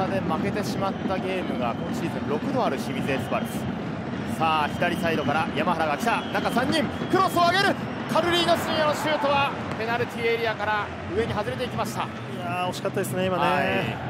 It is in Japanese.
差で負けてしまったゲームが今シーズン6度ある清水エスパルス。さあ左サイドから山原が来た、中3人クロスを上げる、カルリーノ・シンヤのシュートはペナルティーエリアから上に外れていきました。いやー惜しかったですね今ね。